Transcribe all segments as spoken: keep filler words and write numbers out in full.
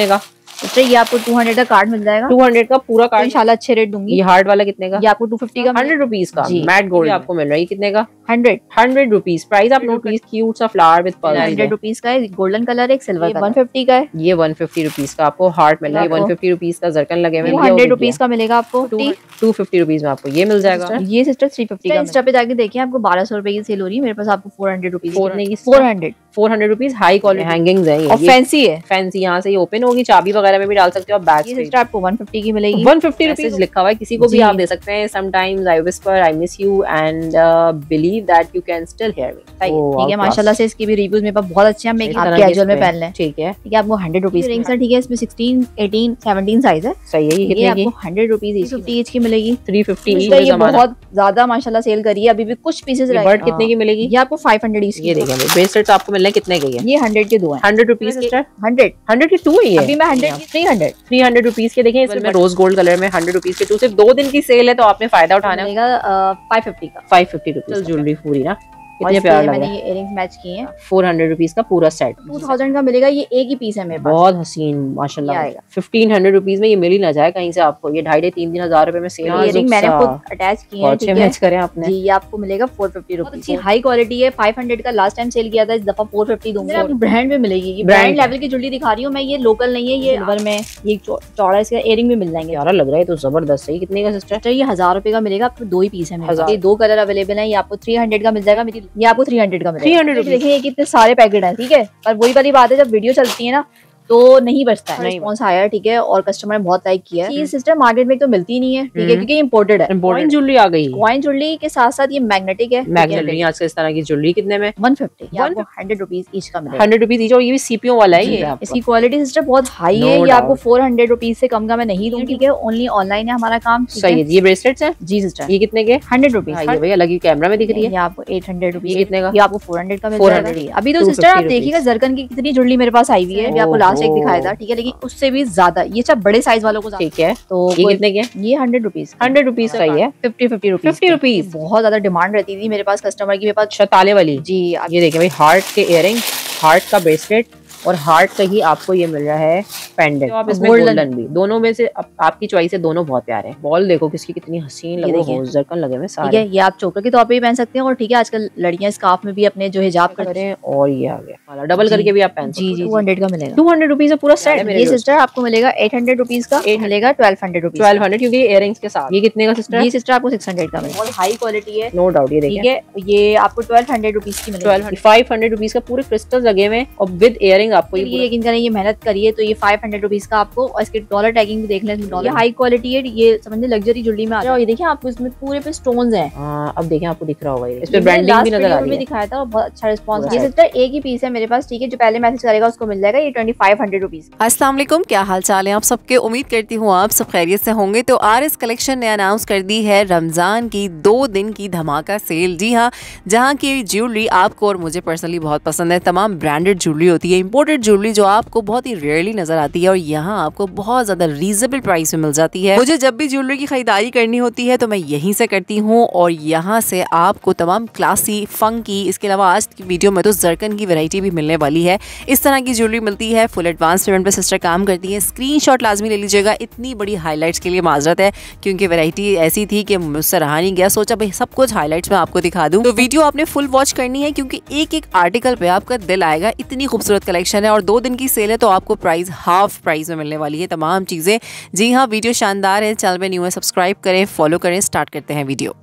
का ये आपको दो सौ का कार्ड मिल जाएगा, दो सौ का पूरा कार्ड, तो इंशाल्लाह अच्छे रेट दूंगी। ये हार्ड वाला कितने का? ये आपको दो सौ पचास का, हंड्रेड रुपीज का मैट गोल्ड आपको मिल रहा है। कितने का? Hundred hundred rupees price. आप नोट क्यूट सा flower with pearl, hundred rupees का है, गोल्डन कलर है, एक सिल्वर वन फिफ्टी का है, ये वन फिफ्टी रुपीज का आपको हार्ट मिल रहा है, वन फिफ्टी रुपीज का जरकन लगे हुए, हंड्रेड रुपीज का मिलेगा आपको, टू फिफ्टी रुपीज में आपको ये मिल जाएगा। ये सिस्टर थ्री फिफ्टी का, इंस्टा पे जाके देखिए आपको बारह सौ रुपए की सेल हो रही है, मेरे पास आपको four hundred rupees four hundred four hundred rupees high quality hangings है और फैंसी है, फैंसी यहाँ से ओपन होगी, चाबी वगैरह में भी डाल सकते हो आप। बैग आपको वन फिफ्टी की मिलेगी, वन फिफ्टी रुपीज लिखा हुआ है, किसी को भी आप दे सकते हैं। Sometimes I whisper I miss you and believe that you can still hear me, ठीक है। माशाल्लाह से इसकी भी रिव्यूज मेरे पास बहुत अच्छे हैं, आप कैजुअल में पहन लें, ठीक है। ठीक है, आपको हंड्रेड रुपीज रिंग्स है, ठीक है, इसमें सिक्सटीन एटीन सेवनटीन साइज है, सही है। ये आपको हंड्रेड रुपीज ईच की मिलेगी, थ्री फिफ्टी ये बहुत ज्यादा माशाल्लाह सेल करी है, अभी भी कुछ पीसेज रह गए। कितने की मिलेगी? ये आपको फाइव हंड्रेड ईच की देखेंगे। ब्रेसलेट्स आपको मिलना है कितने की है? ये हंड्रेड के दो है, हंड्रेड रुपीज हंड्रेड हंड्रेड के टू है, अभी मैं hundred three hundred three hundred rupees के देखें, इसमें रोज गोल्ड कलर में हंड्रेड रुपीज के टू, सिर्फ दो दिन की सेल है तो आपने फायदा उठाना होगा। फाइव फिफ्टी का फाइव फिफ्टी रुपीज ज्वेलरी पूरी ना, इतने प्यारे लग रहे हैं, इयररिंग्स मैच किए हैं। फोर हंड्रेड रुपीज का पूरा सेट, टू थाउजेंड का मिलेगा, ये एक ही पीस है मेरे पास, बहुत हसीन माशाल्लाह। फिफ्टीन हंड्रेड रुपीज में ये मिल ही ना जाए कहीं से आपको, ये ढाई तीन तीन हजार रुपए में सेल। इयररिंग मैंने खुद अटैच किए हैं, अच्छे मैच करे आपने जी। ये आपको मिलेगा फोर फिफ्टी रुपीज, अच्छी हाई क्वालिटी है, फाइव हंड्रेड का लास्ट टाइम सेल किया था, इस दफा फोर फिफ्टी दूंगी। आपको ब्रांड में मिलेगी, ब्रांड लेवल की ज्वेलरी दिखा रही हूँ मैं, ये लोकल नहीं है, ये सिल्वर में ये चौड़ा इसका इयररिंग भी मिल जाएंगे, लग रहा है तो जबरदस्त है। कितने का सिस्टर? ये हजार रुपए का मिलेगा आपको, दो ही पीस है, दो कलर अवेलेबल है। ये आपको थ्री हंड्रेड का मिल जाएगा, ये आपको थ्री हंड्रेड का मिलेगा। थ्री हंड्रेड देखिए कितने सारे पैकेट हैं, ठीक है, पर वही वाली बात है जब वीडियो चलती है ना तो नहीं बचता है, रिस्पॉन्स आया, ठीक है, और कस्टमर ने बहुत लाइक किया है। ये सिस्टर मार्केट में तो मिलती नहीं है, ठीक है, क्योंकि इंपोर्टेड है। कॉइन ज्वेलरी आ गई, कॉइन ज्वेलरी के साथ साथ ये मैग्नेटिक है, मैग्नेटिक आज के इस तरह की ज्वेलरी कितने में? One fifty hundred rupees each का मिलेगा, हंड्रेड रुपीज ईच, और ये भी सीपीओ वाला है। इसकी क्वालिटी सिस्टर बहुत हाई है, ये आपको फोर हंड्रेड रुपीज से कम का मैं नहीं दूंगी, ठीक है, ओनली ऑनलाइन है हमारा काम। सही है। ये ब्रेसलेट है जी सिस्टर, ये कितने के? हंड्रेड रुपीज, भैया अलग ही कैमरा में दिख रही है। आपको एट हंड्रेड रुपीज, कितने का? ये आपको फोर हंड्रेड का मिल जाएगा। अभी तो सिस्टर आप देखिएगा जरकन की कितनी ज्वेलरी मेरे पास आई हुई है, आपको लास्ट एक दिखाया था, ठीक है, लेकिन उससे भी ज्यादा ये सब बड़े साइज वालों को, ठीक है। तो ये कितने के? ये हंड्रेड रुपीज हंड्रेड रुपीज का ही है, fifty fifty rupees fifty rupees बहुत ज्यादा डिमांड रहती थी मेरे पास कस्टमर की, मेरे पास शताले वाली जी। ये देखिए भाई, हार्ट के इयररिंग, हार्ट का ब्रेसलेट और हार्ट का ही आपको ये मिल रहा है पेंडेंट, तो आप इसमें गोल्डन भी, दोनों में से आप, आपकी चॉइस है, दोनों बहुत प्यारे हैं। बॉल देखो किसकी कितनी हसीन लग रही है, जरकन लगे हुए सारे, ठीक है। ये आप चोकर के तौर पे भी पहन सकते हैं और ठीक है, आजकल लड़कियां स्कार्फ में भी अपने जो हिजाब कर रहे हैं, और ये आ गया डबल करके भी आप पहन सकते हैं। टू हंड्रेड का मिलेगा, टू हंड्रेड रुपीज का पूरा सेट। ये सिस्टर आपको मिलेगा एट हंड्रेड रुपीज का, एट मिलेगा twelve hundred rupees twelve hundred क्योंकि इयररिंग्स के साथ। ये कितने का सिस्टर? ये सिस्टर आपको सिक्स हंड्रेड का मिलेगा, हाई क्वालिटी है, नो डाउट। ये देखिए ये आपको ट्वेल्व हंड्रेड रुपीज की मिलेगी, फाइव हंड्रेड रुपीज का पूरे क्रिस्टल लगे हुए और विद इयररिंग आपको। ये इनका ये मेहनत करी है तो ये फाइव हंड्रेड रुपीज का आपको, और इसके डॉलर टैगिंग भी देख लें, डॉलर हाई क्वालिटी है, ये समझिए लग्जरी ज्वेलरी में आ रहा है। ये देखिए आपको इसमें पूरे पे स्टोन्स हैं, अब देखिए आपको दिख रहा होगा, इस पे ब्रांडिंग भी नजर आ रही है, दिखाया था और बहुत अच्छा रिस्पांस। ये सिस्टर एक ही पीस है मेरे पास, ठीक है, जो पहले मैसेज करेगा उसको मिल जाएगा ये ट्वेंटी फाइव हंड्रेड रुपीज। अस्सलाम वालेकुम, क्या हाल चाल है आप सबके? उम्मीद करती हूँ आप सब खैरियत से होंगे। तो आर एस कलेक्शन ने अनाउंस कर दी है रमजान की दो दिन की धमाका सेल, जी हाँ, जहाँ की ज्वेलरी आपको और मुझे पर्सनली बहुत पसंद है। तमाम ब्रांडेड ज्वेलरी होती है, इंपोर्टेड ज्वेलरी जो आपको बहुत ही रेयरली नजर आती है, और यहाँ आपको बहुत ज्यादा रीजनेबल प्राइस में मिल जाती है। मुझे जब भी ज्वेलरी की खरीदारी करनी होती है तो मैं यहीं से करती हूँ, और यहाँ से आपको तमाम क्लासी, फंकी, इसके अलावा आज की वीडियो में तो जरकन की वैरायटी भी मिलने वाली है, इस तरह की ज्वेलरी मिलती है। फुल एडवांस पेमेंट पर सिस्टर काम करती है, स्क्रीनशॉट लाजमी ले लीजिएगा। इतनी बड़ी हाईलाइट्स के लिए माजरत है क्योंकि वैरायटी ऐसी थी कि मुझसे रहा नहीं गया, सोचा भाई सब कुछ हाईलाइट्स में आपको दिखा दूँ। तो वीडियो आपने फुल वॉच करनी है क्योंकि एक एक आर्टिकल पे आपका दिल आएगा, इतनी खूबसूरत कलेक्शन है, और दो दिन की सेल है तो आपको प्राइस हाफ प्राइस में मिलने वाली है तमाम चीजें। जी हाँ, वीडियो शानदार है, चैनल में न्यू है सब्सक्राइब करें, फॉलो करें। स्टार्ट करते हैं वीडियो।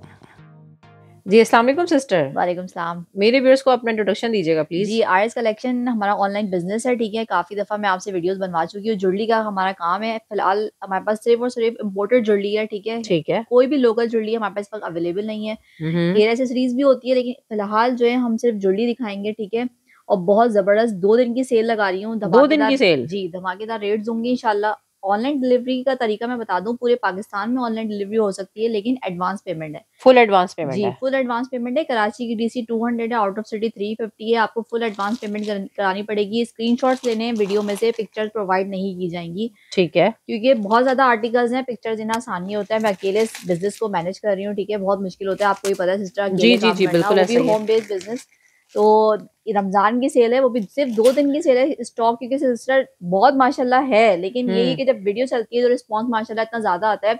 जी अस्सलाम वालेकुम सिस्टर। वालेकुम सलाम। मेरे व्यूअर्स को अपना इंट्रोडक्शन दीजिएगा प्लीज। जी, आरएस कलेक्शन हमारा ऑनलाइन बिजनेस है, ठीक है, काफी दफा मैं आपसे वीडियोस बनवा चुकी हूँ। ज्वेलरी का हमारा काम है, फिलहाल हमारे पास सिर्फ और सिर्फ इम्पोर्टेड ज्वेलरी है, ठीक है, ठीक है, कोई भी लोकल ज्वेलरी हमारे पास अवेलेबल नहीं है। हेयर एक्सेसरीज भी होती है लेकिन फिलहाल जो है हम सिर्फ ज्वेलरी दिखाएंगे, ठीक है, और बहुत जबरदस्त दो दिन की सेल लगा रही हूँ, दो दिन की सेल जी, धमाकेदार रेट दूंगी इंशाल्लाह। ऑनलाइन डिलीवरी का तरीका मैं बता दूं, पूरे पाकिस्तान में ऑनलाइन डिलीवरी हो सकती है, लेकिन एडवांस पेमेंट है, फुल एडवांस पेमेंट जी, फुल एडवांस पेमेंट है। कराची की डीसी टू हंड्रेड है, out of city three fifty है, आपको फुल एडवांस पेमेंट करानी पड़ेगी। स्क्रीनशॉट्स लेने हैं, वीडियो में से पिक्चर्स प्रोवाइड नहीं की जाएंगी, ठीक है, क्योंकि बहुत ज्यादा आर्टिकल्स हैं, पिक्चर्स देना आसान नहीं होता है। मैं अकेले इस बिजनेस को मैनेज कर रही हूँ, ठीक है, बहुत मुश्किल होता है, आपको ही पता है सिस्टर, होम बेस्ड बिजनेस तो रमज़ान की सेल है, वो भी सिर्फ दो दिन की सेल है। स्टॉक क्योंकि सिलसिला बहुत माशाल्लाह है, लेकिन यही कि जब वीडियो चलती है तो रिस्पांस माशाल्लाह इतना ज्यादा आता है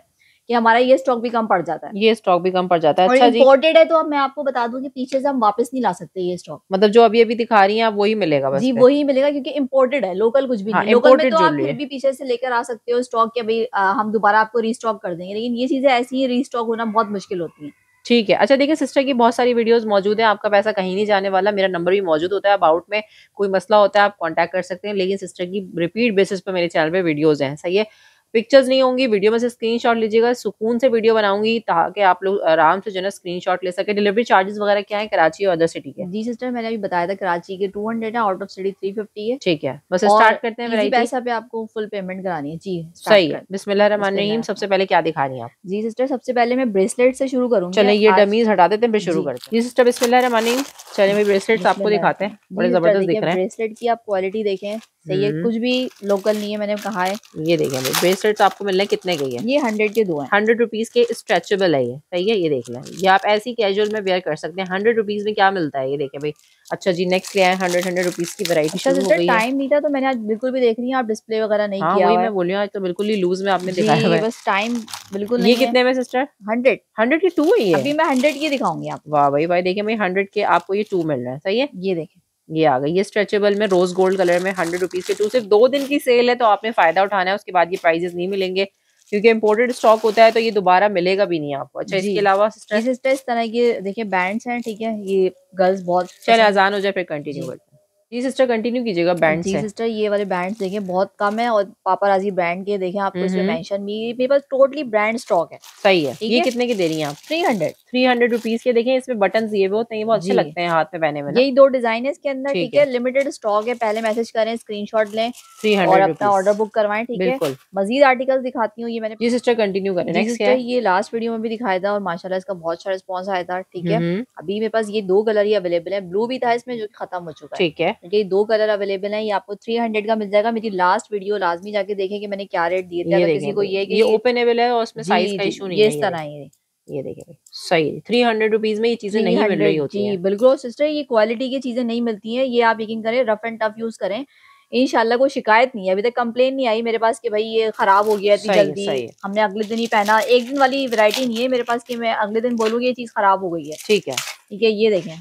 कि हमारा ये स्टॉक भी कम पड़ जाता है, ये स्टॉक भी कम पड़ जाता है। अच्छा जी, इंपोर्टेड है तो अब मैं आपको बता दूं कि पीछे से हम वापस नहीं ला सकते ये स्टॉक, मतलब जो अभी अभी दिखा रही हैं आप वही मिलेगा बस जी, वही मिलेगा क्योंकि इम्पोर्टेड है, लोकल कुछ भी नहीं। लोकल में तो आप फिर भी पीछे से लेकर आ सकते हो स्टॉक के, भाई हम दोबारा आपको रीस्टॉक कर देंगे, लेकिन ये चीजें ऐसी रीस्टॉक होना बहुत मुश्किल होती है। ठीक है। अच्छा देखिए सिस्टर की बहुत सारी वीडियोस मौजूद हैं, आपका पैसा कहीं नहीं जाने वाला, मेरा नंबर भी मौजूद होता है, अबाउट में कोई मसला होता है आप कांटेक्ट कर सकते हैं, लेकिन सिस्टर की रिपीट बेसिस पे मेरे चैनल पे वीडियोस हैं। सही है, पिक्चर्स नहीं होंगी, वीडियो में से स्क्रीनशॉट लीजिएगा, सुकून से वीडियो बनाऊंगी ताकि आप लोग आराम से जो है स्क्रीनशॉट ले सके। डिलीवरी चार्जेस वगैरह क्या है कराची और अदर सिटी के? जी सिस्टर मैंने अभी बताया था कराची के टू हंड्रेड है, out of city three fifty है। ठीक है, बस स्टार्ट करते हैं, पैसा पे आपको फुल पेमेंट करानी है। जी सही है, बिस्मिल्लाहिर्रहमानिर्रहीम। सबसे पहले क्या दिखा रही है आप? जी सिस्टर सबसे पहले मैं ब्रेसलेट से शुरू करूँ, चले ये डमीज हटा देते हैं फिर शुरू करते हैं। जी सिस्टर बिस्मिल्लाहिर्रहमानिर्रहीम, चलिए मैं ब्रेसलेट आपको दिखाते हैं, बड़े जबरदस्त दिख रहे हैं। ब्रेसलेट की आप क्वालिटी देखें, सही है, कुछ भी लोकल नहीं है, मैंने कहा है। ये देखें ब्रेसलेट्स आपको मिलने कितने के हैं? ये हंड्रेड के दो हैं, हंड्रेड रुपीज के स्ट्रेचेबल है ये, सही है, ये देख लें, ये आप ऐसी कैजुअल में वेयर कर सकते हैं। हंड्रेड रुपीज में क्या मिलता है ये देखें भाई। अच्छा जी नेक्स्ट ले आए, हंड्रेड हंड्रेड रुपीज की वैरायटी। अच्छा सिस्टर टाइम नहीं था तो मैंने आज बिल्कुल भी देख रही है आप डिस्प्ले वगैरह नहीं किया हुआ है, मैं बोल रही हूं आज तो बिल्कुल ही लूज में आपने दिखाया है, बस टाइम बिल्कुल नहीं है। ये कितने में सिस्टर? हंड्रेड हंड्रेड के टू है ये, अभी मैं हंड्रेड की दिखाऊंगी आप। वाह भाई भाई, देखिए भाई हंड्रेड के आपको ये टू मिल रहा है, सही है, ये देखें ये आ गई, ये स्ट्रेचेबल में रोज गोल्ड कलर में हंड्रेड रुपीज के टू। सिर्फ दो दिन की सेल है तो आपने फायदा उठाना है, उसके बाद ये प्राइजेस नहीं मिलेंगे क्योंकि इंपोर्टेड स्टॉक होता है तो ये दोबारा मिलेगा भी नहीं आपको। अच्छा इसके अलावा सिस्टर सिस्टर इस तरह की देखिए बैंड्स हैं, ठीक है, ये गर्ल्स बहुत। चल अजान हो जाए फिर कंटिन्यू करते हैं। जी सिस्टर कंटिन्यू कीजिएगा। बैंड जी सिस्टर ये वाले बैंड्स देखें बहुत कम है, और पापाराजी ब्रांड के देखें आपको इसमें मेंशन भी, मेरे पास टोटली ब्रांड स्टॉक है। सही है, ये कितने की दे रही हैं आप? Three hundred three hundred rupees के देखें, इसमें बटन ये बहुत नहीं, बहुत अच्छे लगते हैं हाथ में पहने में, यही दो डिजाइन है इसके अंदर, ठीक है, लिमिटेड स्टॉक है। पहले मैसेज करें, स्क्रीन शॉट लें थ्री हंड्रेड अपना ऑर्डर बुक करवाएं, ठीक है। मजीद आर्टिकल दिखाती हूँ, ये मैंने जी सिस्टर कंटिन्यू करें, ये लास्ट वीडियो में भी दिखाया था और माशाल्लाह इसका बहुत अच्छा रिस्पॉन्स आया था, ठीक है। अभी मेरे पास ये दो कलर ही अवेलेबल है, ब्लू भी था इसमें जो खत्म हो चुका है, ठीक है, ये दो कलर अवेलेबल हैं। ये आपको तीन सौ का मिल जाएगा, मेरी लास्ट वीडियो लाजमी जाके देखें कि मैंने क्या रेट दिए थे, अगर किसी को ये ये ओपनेबल है और उसमें साइज का इशू नहीं है, इस तरह ये ये देखें सही थ्री हंड्रेड रुपीज में ये चीजें नहीं मिल रही होती हैं। बिल्कुल सिस्टर, ये क्वालिटी की चीजें नहीं मिलती हैं, ये आप यकीन करें रफ एंड टफ यूज करें, इंशाल्लाह कोई शिकायत नहीं है, अभी तक कंप्लेन नहीं आई मेरे पास कि भाई ये खराब हो गया इतनी जल्दी, हमने अगले दिन ही पहना, एक दिन वाली वैरायटी नहीं है मेरे पास कि मैं अगले दिन बोलूंगी ये चीज खराब हो गई है, ठीक है, ठीक है। ये देखें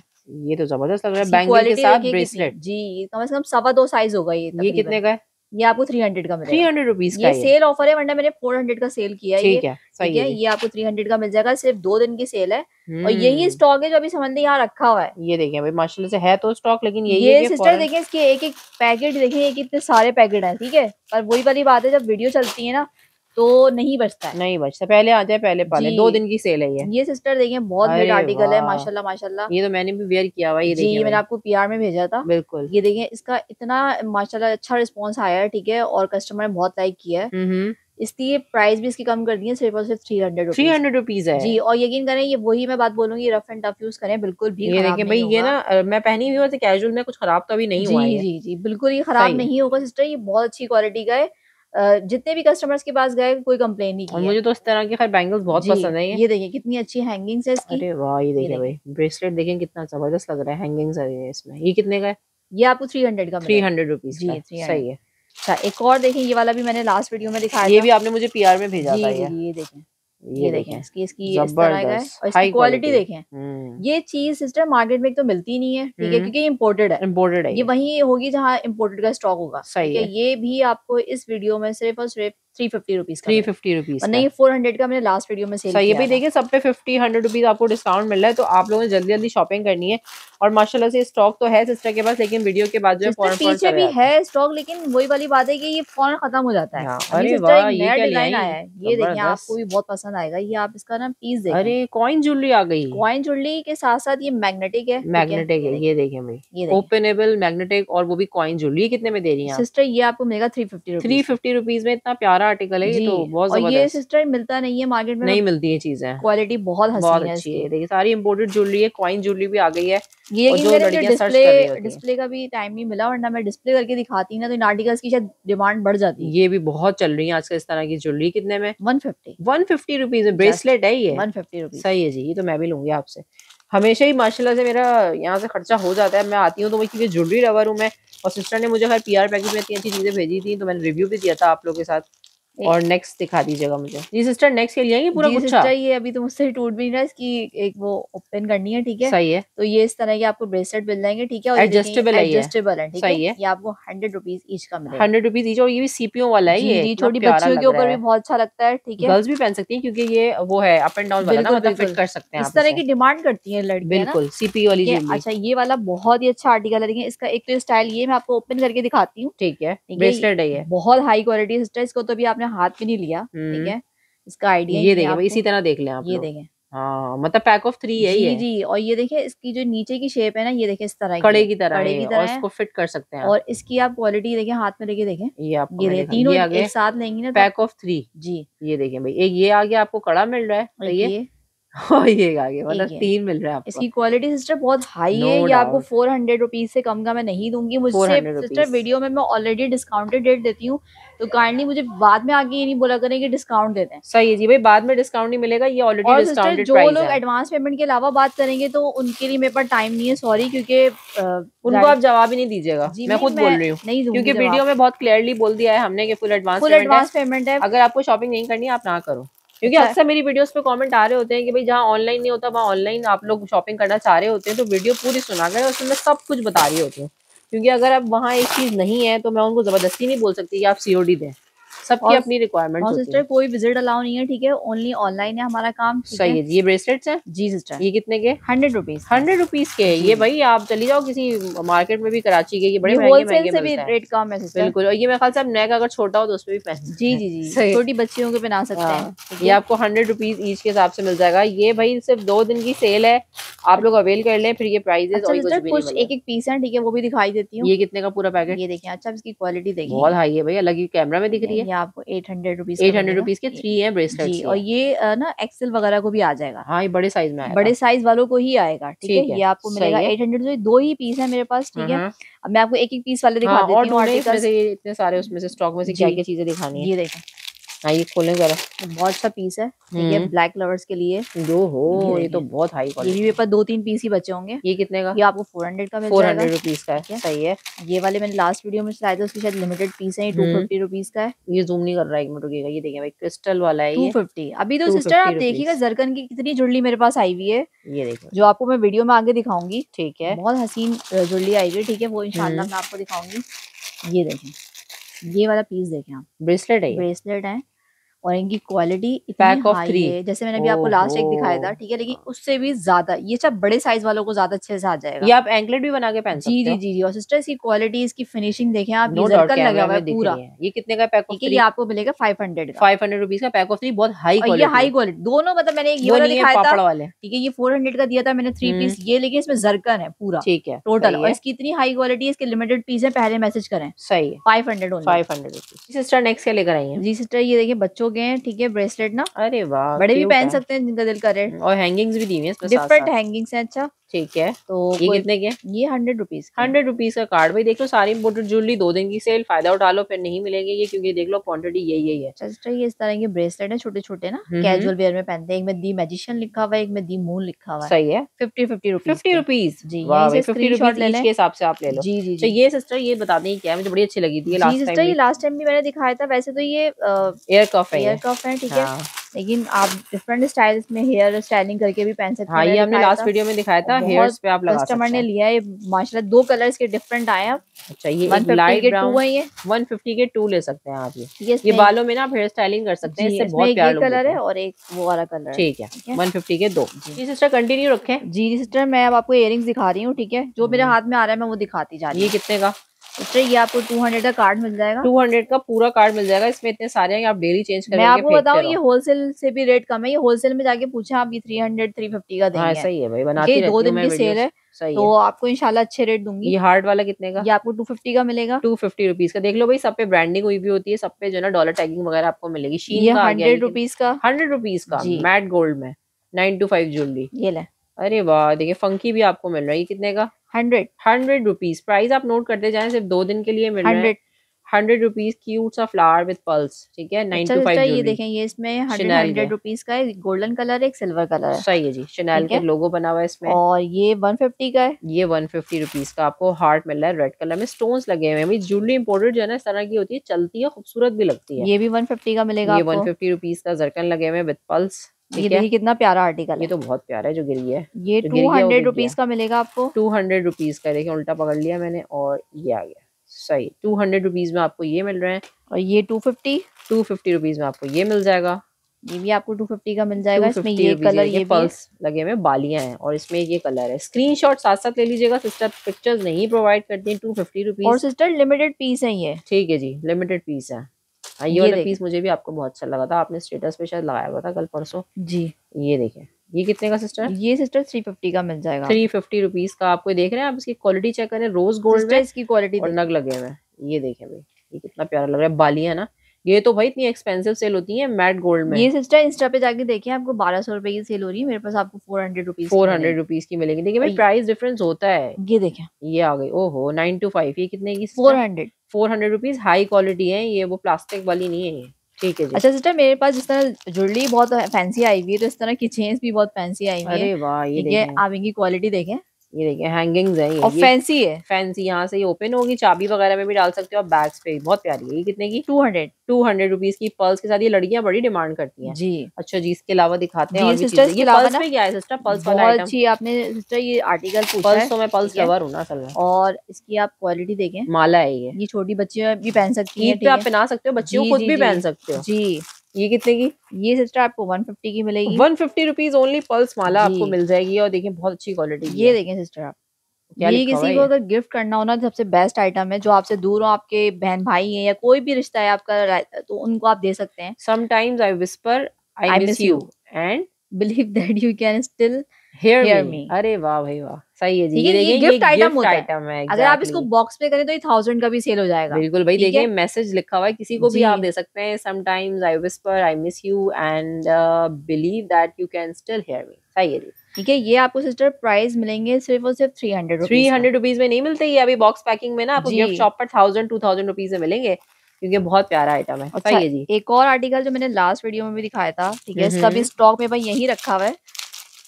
ये तो जबरदस्त लग रहा है, बैंगल के साथ ब्रेसलेट जी, कम से कम सवा दो साइज होगा ये। ये कितने का है? ये आपको थ्री हंड्रेड का मिलेगा, थ्री हंड्रेड रुपीज का, ये सेल ऑफर है वरना मैंने फोर हंड्रेड का सेल किया है, ठीक है, ठीक है। ये आपको थ्री हंड्रेड का मिल जाएगा, सिर्फ दो दिन की सेल है और यही स्टॉक है जो अभी समझ लें यहाँ रखा हुआ है। ये देखें भाई माशाल्लाह से है तो स्टॉक, लेकिन यही ये सिस्टर देखें इसके एक एक पैकेट देखें, ये कितने सारे पैकेट है, ठीक है, पर वही वाली बात है जब वीडियो चलती है ना तो नहीं बचता है, नहीं बचता, पहले आ जाए पहले पाले, दो दिन की सेल है ये। ये सिस्टर देखिए बहुत बड़ा आर्टिकल है माशाल्लाह माशाल्लाह, ये तो मैंने भी वेयर किया हुआ, ये जी मैंने आपको पीआर में भेजा था, बिल्कुल ये देखिए इसका इतना माशाल्लाह अच्छा रिस्पांस आया है, ठीक है, और कस्टमर ने बहुत लाइक किया है, इसलिए प्राइस भी इसकी कम कर दी है, सिर्फ और सिर्फ three hundred three hundred rupees है जी। और यकीन करें ये वही मैं बात बोलूंगी रफ एंड टफ यूज करें, बिल्कुल भी ये देखिए भाई ये ना मैं पहनी हुई हूँ कैजुअल में, कुछ खराब तो अभी नहीं हुआ है, जी जी जी बिल्कुल ये खराब नहीं होगा सिस्टर, ये बहुत अच्छी क्वालिटी का है, Uh, जितने भी कस्टमर्स के पास गए कोई कंप्लेन नहीं किया। मुझे तो इस तरह के खैर बैंगल्स बहुत पसंद है। ये देखिए कितनी अच्छी हैंगिंग्स है इसकी। अरे वाह ये देखिए भाई ब्रेसलेट देखें कितना जबरदस्त लग रहा है, हैंगिंग्स है इसमें। ये कितने का है? ये आपको थ्री हंड्रेड का, थ्री हंड्रेड रुपीज का, सही है। अच्छा एक और देखिए ये वाला भी मैंने लास्ट वीडियो में दिखाया, ये भी आपने मुझे पीआर में भेजा था। ये देखें ये देखें इसकी इसकी इस तरह का है और इसकी क्वालिटी देखें। ये चीज सिस्टर मार्केट में तो मिलती नहीं है, ठीक है, क्योंकि इम्पोर्टेड है, इम्पोर्टेड है, ये वही होगी जहाँ इम्पोर्टेड का स्टॉक होगा, सही है। ये भी आपको इस वीडियो में सिर्फ और सिर्फ three fifty rupees three fifty rupees नहीं फोर हंड्रेड का मैंने लास्ट वीडियो में सेल किया। ये भी देखिए सब पे फिफ्टी हंड्रेड रुपीज आपको डिस्काउंट मिल रहा है, तो आप लोगों ने जल्दी जल्दी शॉपिंग करनी है। और माशाल्लाह से स्टॉक तो है सिस्टर के पास, लेकिन वीडियो के बाद जो है पीछे भी है स्टॉक, लेकिन वही वाली बात है कि ये फौरन खत्म हो जाता है। अरे वाह ये डिजाइन आया है, ये देखिए आपको भी बहुत पसंद आएगा। ये आप इसका ना पीस देखिए। अरे कॉइन ज्वेलरी आ गई, कॉइन ज्वेलरी के साथ साथ ये मैग्नेटिक है, मैग्नेटिक है, ये देखिए भाई ओपनेबल मैग्नेटिक और वो भी कॉइन ज्वेलरी। कितने में दे रही है सिस्टर? ये आपको मिलेगा three fifty three fifty rupees में। इतना प्यारा आर्टिकल है ये तो, बहुत और ये सिस्टर मिलता नहीं है मार्केट में, नहीं मिलती है चीजें, क्वालिटी बहुत हसीन है। देखिए सारी इम्पोर्टेड ज्वेलरी है, कॉइन ज्वेलरी भी आ गई है। ये डिस्प्ले डिस्प्ले का भी टाइम नहीं मिला, वरना मैं डिस्प्ले करके दिखाती हूँ ना तो इन आर्टिकल्स की शायद डिमांड बढ़ जाती है। ये भी बहुत चल रही है आजकल इस तरह की ज्वेलरी। कितने में? One fifty one fifty rupees bracelet है ये, वन फिफ्टी रुपीज, सही है जी। ये तो मैं भी लूंगी आपसे। हमेशा ही माशाल्लाह से मेरा यहाँ से खर्चा हो जाता है। मैं आती हूँ तो मैं क्योंकि ज्वेलरी लवर हूँ मैं, और सिस्टर ने मुझे हर पी आर पैकेज में इतनी अच्छी चीज़ें भेजी थी तो मैंने रिव्यू भी दिया था आप लोग के साथ। और नेक्स्ट दिखा दीजिएगा मुझे जी सिस्टर, नेक्स्ट के लिए ये पूरा गुच्छा ये अभी तो मुझसे टूट भी नहीं रहा, इसकी एक वो ओपन करनी है, ठीक है सही है। तो ये इस तरह के आपको ब्रेसलेट मिल जाएंगे, ठीक है, और एडजस्टेबल एडजस्टेबल है, ठीक है, ये आपको हंड्रेड रुपीज ईच का मिलेगा, हंड्रेड रुपीज ईच। और ये भी सीपीओ वाला है, ये छोटी बच्चियों के ऊपर भी बहुत अच्छा लगता है, ठीक है, गर्ल्स भी पहन सकती है क्योंकि ये वो है अप एंड डाउन वाला, मतलब फिट कर सकते हैं, इस तरह की डिमांड करती है लड़कियां, बिल्कुल सीपीओ वाली। अच्छा ये वाला बहुत ही अच्छा आर्टिकल है, इसका एक तो स्टाइल ये मैं आपको ओपन करके दिखाती हूँ, ठीक है, ब्रेसलेट है, बहुत हाई क्वालिटी सिस्टर, इसको तो भी आपने हाथ में नहीं लिया, ठीक है, इसका आइडिया ये देखें, इसी तरह देख लें आप, ये देखें, हाँ मतलब पैक ऑफ थ्री है ये जी। और ये देखें इसकी जो नीचे की शेप है ना, ये देखें इस तरह कड़े की तरह, कड़े की तरह है, इसको फिट कर सकते हैं। और इसकी आप क्वालिटी देखें, हाथ में लेके देखें, ये आप ये तीनों एक साथ लेंगी ना, पैक ऑफ थ्री जी। ये देखें भाई, एक ये आगे आपको कड़ा मिल रहा है, ये और ये आगे मतलब तीन मिल रहा है। इसकी क्वालिटी सिस्टर बहुत हाई है, ये आपको फोर हंड्रेड रुपीज से कम का मैं नहीं दूंगी। मुझसे सिस्टर वीडियो में मैं ऑलरेडी डिस्काउंटेड रेट देती हूँ, तो काइंडली मुझे बाद में आगे ये नहीं बोला करें कि डिस्काउंट देते हैं। सही है जी भाई, बाद में डिस्काउंट नहीं मिलेगा, ये ऑलरेडी डिस्काउंटेड प्राइस है। और जो लोग एडवांस पेमेंट के अलावा बात करेंगे तो उनके लिए मेरे पास टाइम नहीं है, सॉरी, क्योंकि उनको आप जवाब ही नहीं दीजिएगा, मैं खुद बोल रही हूँ, क्योंकि वीडियो में बहुत क्लियरली बोल दिया है हमने कि फुल एडवांस पेमेंट है। अगर आपको शॉपिंग नहीं करनी आप ना करो, क्योंकि अक्सर मेरी वीडियोस पे कमेंट आ रहे होते हैं कि भाई जहाँ ऑनलाइन नहीं होता वहाँ ऑनलाइन आप लोग शॉपिंग करना चाह रहे होते हैं, तो वीडियो पूरी सुना कर उसमें मैं सब कुछ बता रही होती हूँ, क्योंकि अगर अब वहाँ एक चीज़ नहीं है तो मैं उनको जबरदस्ती नहीं बोल सकती कि आप सीओडी दें, सबकी अपनी रिक्वायरमेंट होती है। सिस्टर कोई विजिट अलाउ नहीं है, ठीक है, ओनली ऑनलाइन है हमारा काम। सही है जी। ये ब्रेसलेट्स हैं जी सिस्टर, ये कितने के? हंड्रेड रुपीज हंड्रेड रुपीज के। ये भाई आप चली जाओ किसी मार्केट में भी कराची के, ये बड़े महंगे महंगे से भी रेट कम है सिस्टर, बिल्कुल। और ये मेरे ख्याल से आप नेक अगर छोटा हो तो उसमें भी पहन जी जी जी छोटी बच्चियों के पहना सकते हैं। ये आपको हंड्रेड रुपीज ईच के हिसाब से मिल जाएगा। ये भाई सिर्फ दो दिन की सेल है, आप लोग अवेल कर लें, फिर ये प्राइजेस कुछ एक एक पीस है, ठीक है, वो भी दिखाई देती हूँ। ये कितने का पूरा पैकेट? ये देखिए, अच्छा इसकी क्वालिटी देखिए बहुत हाई है भाई, अलग ही कैमरा में दिख रही है। आपको eight hundred rupees eight hundred rupees के थ्री है ब्रेसलेट, और ये ना एक्सेल वगैरह को भी आ जाएगा। हाँ, ये बड़े साइज में आएगा, बड़े साइज वालों को ही आएगा, ठीक है। ये आपको मिलेगा एट हंड्रेड जो दो ही पीस है मेरे पास, ठीक है। अब मैं आपको एक एक पीस वाले दिखा देती हूँ आर्टिकल से, ये इतने सारे उसमें से स्टॉक में से क्या क्या चीजें दिखानी है। ये देखें, हाँ ये खोलें जरा, बहुत अच्छा पीस है, ठीक है, ब्लैक लवर्स के लिए। दो हो, ये तो बहुत हाई क्वालिटी। ये भी पर दो तीन पीस ही बचे होंगे। ये कितने का? ये आपको फोर हंड्रेड का मिल जाएगा, फोर हंड्रेड रुपीज का है। सही है। ये वाले मैंने लास्ट वीडियो में चलाया था, उसकी शायद लिमिटेड पीस है, ये टू फिफ्टी रुपीज का है। ये जूम नहीं कर रहा है, एक मिनट रुकिएगा। ये देखिए भाई, क्रिस्टल वाला है, टू फिफ्टी। अभी तो सिस्टर आप देखिएगा जरकन की कितनी जुड़ली मेरे पास आई हुई है, ये देखिए, जो आपको मैं वीडियो में आगे दिखाऊंगी, ठीक है, बहुत हसीन जुड़ली आई हुई है, ठीक है, वो इंशाल्लाह मैं आपको दिखाऊंगी। ये देखें, ये वाला पीस देखें आप, ब्रेसलेट है, ब्रेसलेट है, और इनकी क्वालिटी पैक ऑफ थ्री है, जैसे मैंने अभी आपको लास्ट एक दिखाया था, ठीक है, लेकिन उससे भी ज्यादा ये सब बड़े साइज वालों को ज्यादा अच्छे से आ जाएगा। ये आप एंकलेट भी बना के पहन सकते हो। जी जी जी जी। और सिस्टर इसकी क्वालिटी, इसकी फिनिशिंग देखें आप, ये जरकन लगा हुआ है पूरा। ये कितने का पैक ऑफ थ्री? ये आपको मिलेगा five hundred five hundred rupees का पैक ऑफ थ्री, बहुत हाई क्वालिटी। ये हाई क्वालिटी दोनों, मतलब मैंने एक ये दिखाया था, ठीक है, ये फोर हंड्रेड का दिया था मैंने थ्री पीस ये, लेकिन इसमें जरकन है पूरा, ठीक है, टोटल। और इसकी इतनी हाई क्वालिटी, इसके लिमिटेड पीस है, पहले मैसेज करें। सही है, five hundred five hundred sister next क्या लेकर आई है? जी सिस्टर ये देखिए, बच्चों गए, ठीक है, ब्रेसलेट ना, अरे वाह, बड़े भी पहन सकते हैं जिनका दिल करे, और हैंगिंग्स भी दी हुई हैं, डिफरेंट हैंगिंग्स हैं। अच्छा ठीक है, तो ये कितने के? ये हंड्रेड रुपीज हंड्रेड रुपीज का कार्ड। भाई देख लो, सारी इम्पोर्टेड ज्वेलरी, दो दिन की सेल, फायदा उठा लो, फिर नहीं मिलेंगे ये, क्योंकि देख लो क्वांटिटी यही यही है। अच्छा, ये इस तरह के ब्रेसलेट है, छोटे छोटे ना, कैजुअल वेयर में पहनते हैं। एक में दी मैजिशियन लिखा हुआ है, एक में दी मून लिखा हुआ है। सही है, fifty fifty rupees fifty rupees जी, फिफ्टी रुपीज के हिसाब से आप ले लो। जी जी जी। ये सिस्टर ये बता दें क्या, मुझे बड़ी अच्छी लगी थी ये, लास्ट टाइम भी मैंने दिखाया था। वैसे तो ये एयर कफ है, एयर कफ है, ठीक है, लेकिन आप डिफरेंट स्टाइल्स में हेयर स्टाइलिंग करके भी पहन सकते हैं। हाँ, ये हमने लास्ट वीडियो में दिखाया था, हेयर्स पे आप लगा सकते हैं। कस्टमर ने लिया है माशाल्लाह, दो कलर्स के डिफरेंट आए हैं। अच्छा, ये एक लाइट ब्राउन है, एक सौ पचास के टू ले सकते हैं आप। ये ये बालों में ना आप हेयर स्टाइलिंग कर सकते हैं, इससे बहुत प्यारा लगता है। एक कलर है और एक वो वाला कलर, ठीक है, एक सौ पचास के दो। जी सिस्टर कंटिन्यू रखें। जी सिस्टर मैं अब आपको इयररिंग्स दिखा रही हूँ, ठीक है, जो मेरे हाथ में आ रहा है मैं वो दिखाती जा रही हूँ। ये कितने का? ये आपको टू हंड्रेड का कार्ड मिल जाएगा, टू हंड्रेड का पूरा कार्ड मिल जाएगा। इसमें इतने सारे हैं, आप डेली चेंज करेंगे। मैं आपको बताऊं, ये होलसेल से भी रेट कम है, ये होलसेल में जाके पूछे आप, ये थ्री हंड्रेड, थ्री फिफ्टी का देंगे। हाँ, सही है भाई, बनाती रहती हूं, दो दिन की सेल है, तो आपको इंशाल्लाह अच्छे रेट दूंगी। ये हार्ड वाला कितने का? ये आपको टू फिफ्टी का मिलेगा, टू फिफ्टी रुपीस का। देख लो भाई, सब पे ब्रांडिंग हुई भी होती है, सब पे जो ना डॉलर टैगिंग वगैरह आपको मिलेगी। शीन का हंड्रेड रुपीज का हंड्रेड रुपीज का मैट गोल्ड में नाइन टू फाइव ज्वेलरी, ये ले, अरे वाह। देखिए फंकी भी आपको मिल रहा है। ये कितने का? Hundred hundred rupees. प्राइस आप नोट करते जाएं, सिर्फ दो दिन के लिए मिल रहा है। हंड्रेड रुपीज क्यूट सा फ्लावर विद पर्ल्स, ठीक है। नाइन टू फाइव ये देखें, ये इसमें हंड्रेड रुपीज का है, गोल्डन कलर है, एक सिल्वर कलर है, सही है जी। शनेल का लोगो बना हुआ है इसमें, और ये वन फिफ्टी का है, ये वन फिफ्टी रुपीज का आपको हार्ट मिल रहा है रेड कलर में, स्टोन्स लगे हुए हैं। ज्वेलरी इंपोर्टेड जो है ना इस तरह की होती है, चलती है, खूबसूरत भी लगती है। ये भी वन फिफ्टी का मिलेगा, ये वन फिफ्टी रुपीज का जरकन लगे हुए विद पर्ल्स, ये देखिए कितना प्यारा आर्टिकल है, ये तो बहुत प्यारा है जो गिरी है। ये टू हंड्रेड रुपीज का मिलेगा आपको, टू हंड्रेड रुपीज का, देखिए उल्टा पकड़ लिया मैंने और ये आ गया, सही। टू हंड्रेड रुपीज में आपको ये मिल रहे हैं, और ये two fifty two fifty rupees में आपको ये मिल जाएगा, ये भी आपको टू फिफ्टी का मिल जाएगा। इसमें ये कलर, ये पल्स लगे हुए, बालियां हैं, और इसमें ये कलर है। स्क्रीनशॉट साथ साथ ले लीजिएगा, सिस्टर पिक्चर्स नहीं प्रोवाइड करती हैं। टू फिफ्टी रुपीज और सिस्टर लिमिटेड पीस है ये, ठीक है जी, लिमिटेड पीस है। ये वाला पीस मुझे भी आपको बहुत अच्छा लगा था, आपने स्टेटस पे शायद लगाया हुआ था कल परसों जी। ये देखें, ये कितने का सिस्टर? ये सिस्टर थ्री फिफ्टी का मिल जाएगा, थ्री फिफ्टी रुपीज का। आपको देख रहे हैं आप, इसकी क्वालिटी चेक करें, रोज गोल्ड में इसकी क्वालिटी और नग लगे हुए। ये देखें भाई, ये कितना प्यारा लग रहा है, बालियां ना, ये तो भाई इतनी एक्सपेंसिव सेल होती है मैट गोल्ड में। ये सिस्टर इंस्टा पे जाके देखिए, आपको बारह सौ रुपए की सेल हो रही है, मेरे पास आपको four hundred rupees four hundred rupees की मिलेगी। देखिए भाई प्राइस डिफरेंस होता है। ये देखें, ये आ गई, ओहो नाइन टू फाइव, ये कितने की? Four hundred four hundred rupees high quality है ये, वो प्लास्टिक वाली नहीं है ये, ठीक है जी। अच्छा सिस्टर, मेरे पास जिस तरह ज्वेलरी बहुत फैंसी आई हुई है, तो इस तरह की चेन्स भी बहुत फैंसी आई हुई है। अरे वाह, ये देखिए आप इनकी क्वालिटी देखें, ये देखिए हैंगिंग्स है, और फैंसी है, फैंसी यहाँ से ये ओपन होगी, चाबी वगैरह में भी डाल सकते हो, बैग्स पे बहुत प्यारी है। ये कितने की? Two hundred two hundred rupees की पर्ल्स के साथ। ये लड़कियां बड़ी डिमांड करती हैं जी। अच्छा जी, इसके अलावा दिखाते हैं और भी चीजें। ये पर्ल्स पे क्या है सिस्टर? पर्ल्स वाला आइटम बहुत अच्छी आपने सिस्टर ये आर्टिकल पूछा है, तो मैं पर्ल्स लवर हूं ना असल में। और इसकी आप क्वालिटी देखें, माला है ये, ये छोटी बच्चियां भी पहन सकती है, आप पहना सकते हो, बच्चियों खुद भी पहन सकते हो जी। ये कितने की? ये सिस्टर आपको वन फिफ्टी की मिलेगी, one fifty rupees only pearls माला आपको मिल जाएगी, और देखिए बहुत अच्छी क्वालिटी। ये देखें सिस्टर आप, ये किसी को अगर गिफ्ट करना हो ना, सबसे बेस्ट आइटम है। जो आपसे दूर हो, आपके बहन भाई है, या कोई भी रिश्ता है आपका, तो उनको आप दे सकते हैं। Sometimes I whisper I miss you and believe that you can still hear me. अरे वाह भाई वाह, सही है जी। ये ये गिफ्ट आइटम होता है, exactly. अगर आप इसको बॉक्स पे करें तो ये थाउजेंड का भी सेल हो जाएगा। बिल्कुल भाई, देखिए मैसेज लिखा हुआ है, किसी को भी आप दे सकते हैं। Sometimes I whisper I miss you and believe that you can still hear me, सही है जी, ठीक है। ये आपको सिस्टर प्राइस मिलेंगे सिर्फ और सिर्फ three hundred three hundred rupees में नहीं मिलते। ये अभी बॉक्स पैकिंग में ना आपको गिफ्ट शॉप पर थाउजेंड टू थाउजेंड रुपीज में मिलेंगे, क्योंकि बहुत प्यारा आइटम है। अच्छा, जी एक और आर्टिकल जो मैंने लास्ट वीडियो में भी दिखाया था, ठीक है, इसका भी स्टॉक में भाई यही रखा हुआ है,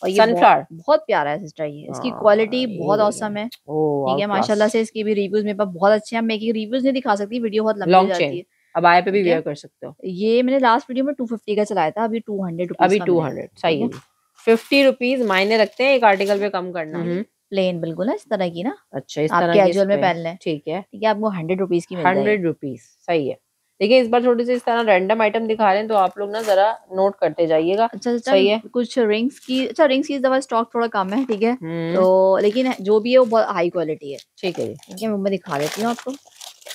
और ये सनफ्लावर बहुत प्यारा है सिस्टर। ये इसकी क्वालिटी बहुत औसम है, ठीक है, माशाल्लाह से। इसके भी रिव्यूज मेरे पास बहुत अच्छे हैं, मैं एक रिव्यूज नहीं दिखा सकती, वीडियो बहुत लंबी हो जाती है। अब आए पे भी वेयर कर सकते हो। ये मैंने लास्ट वीडियो में टू फिफ्टी का चलाया था, अभी टू हंड्रेड, अभी टू हंड्रेड, सही है। फिफ्टी रुपीज मायने रखते हैं एक आर्टिकल पे कम करना। प्लेन बिल्कुल ना इस तरह की ना, अच्छा इस तरह कैजुअल में पहन लें, ठीक है, ठीक है। आपको हंड्रेड रुपीज की हंड्रेड रुपीज सही है। देखिए इस बार थोड़ी सी इस तरह रैंडम आइटम दिखा रहे हैं, तो आप लोग ना जरा नोट करते जाइएगा। अच्छा सही है। कुछ रिंग्स की, अच्छा रिंग्स की इस दफा स्टॉक थोड़ा कम है, ठीक है, तो लेकिन जो भी है वो बहुत हाई क्वालिटी है, ठीक है जी, ठीक है। मैं दिखा देती हूँ आपको,